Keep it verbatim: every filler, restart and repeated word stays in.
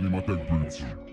animatek büyüsün.